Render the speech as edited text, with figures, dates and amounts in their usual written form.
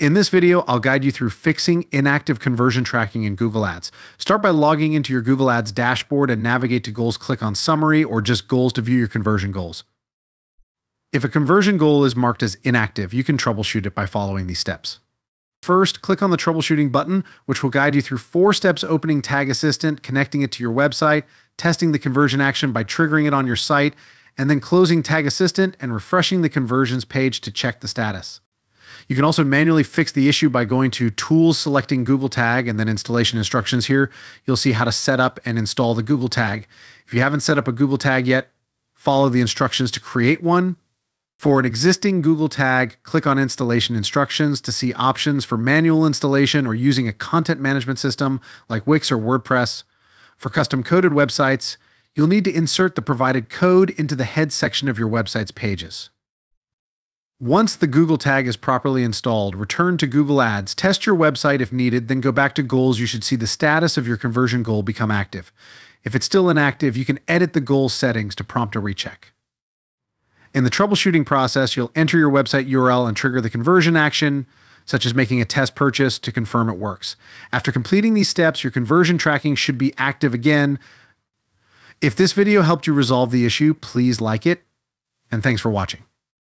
In this video, I'll guide you through fixing inactive conversion tracking in Google Ads. Start by logging into your Google Ads dashboard and navigate to goals. Click on Summary or just Goals to view your conversion goals. If a conversion goal is marked as inactive, you can troubleshoot it by following these steps. First, click on the troubleshooting button, which will guide you through 4 steps: opening Tag Assistant, connecting it to your website, testing the conversion action by triggering it on your site, and then closing Tag Assistant and refreshing the conversions page to check the status. You can also manually fix the issue by going to Tools, selecting Google Tag, and then Installation Instructions here. You'll see how to set up and install the Google Tag. If you haven't set up a Google Tag yet, follow the instructions to create one. For an existing Google Tag, click on Installation Instructions to see options for manual installation or using a content management system like Wix or WordPress. For custom coded websites, you'll need to insert the provided code into the head section of your website's pages. Once the Google Tag is properly installed, return to Google Ads, test your website if needed, then go back to Goals. You should see the status of your conversion goal become active. If it's still inactive, you can edit the goal settings to prompt a recheck. In the troubleshooting process, you'll enter your website URL and trigger the conversion action, such as making a test purchase to confirm it works. After completing these steps, your conversion tracking should be active again. If this video helped you resolve the issue, please like it, and thanks for watching.